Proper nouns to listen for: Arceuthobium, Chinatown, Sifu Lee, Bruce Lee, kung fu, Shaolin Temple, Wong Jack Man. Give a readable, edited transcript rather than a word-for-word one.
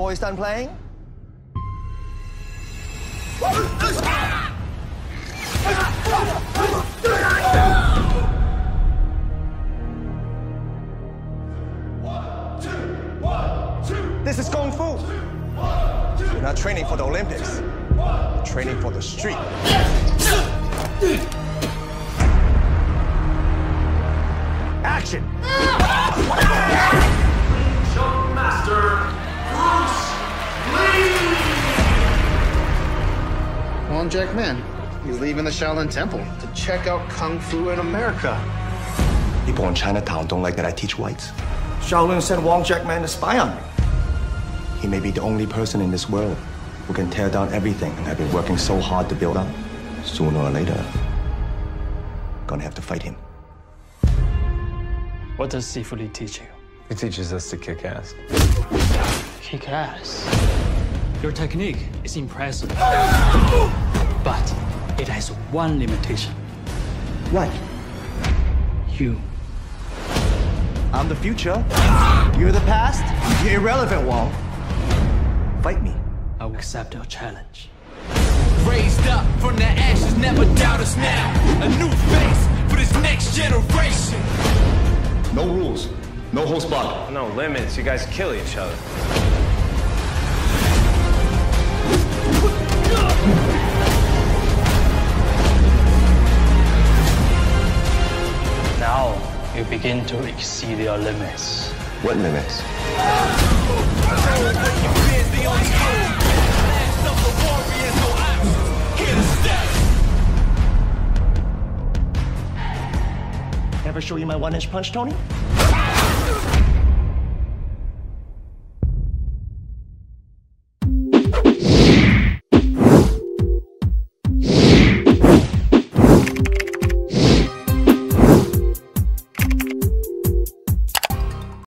boys done playing? This is Kung Fu. You're not training for the Olympics. You're training for the street. Action! Jump Master Bruce Lee! Wong Jack Man. He's leaving the Shaolin Temple to check out Kung Fu in America. People in Chinatown don't like that I teach whites. Shaolin sent Wong Jack Man to spy on me. He may be the only person in this world who can tear down everything I've been working so hard to build up. Sooner or later, gonna have to fight him. What does Sifu Lee teach you? He teaches us to kick ass. Kick ass? Your technique is impressive. But it has one limitation. What? You. I'm the future. You're the past. You're irrelevant, Wong. Fight me. I will accept your challenge. Raised up from the ashes, never doubt us now. A new face for this next generation. No rules. No holds barred. No limits. You guys kill each other. Now you begin to exceed your limits. What limits? Ever show you my one-inch punch, Tony?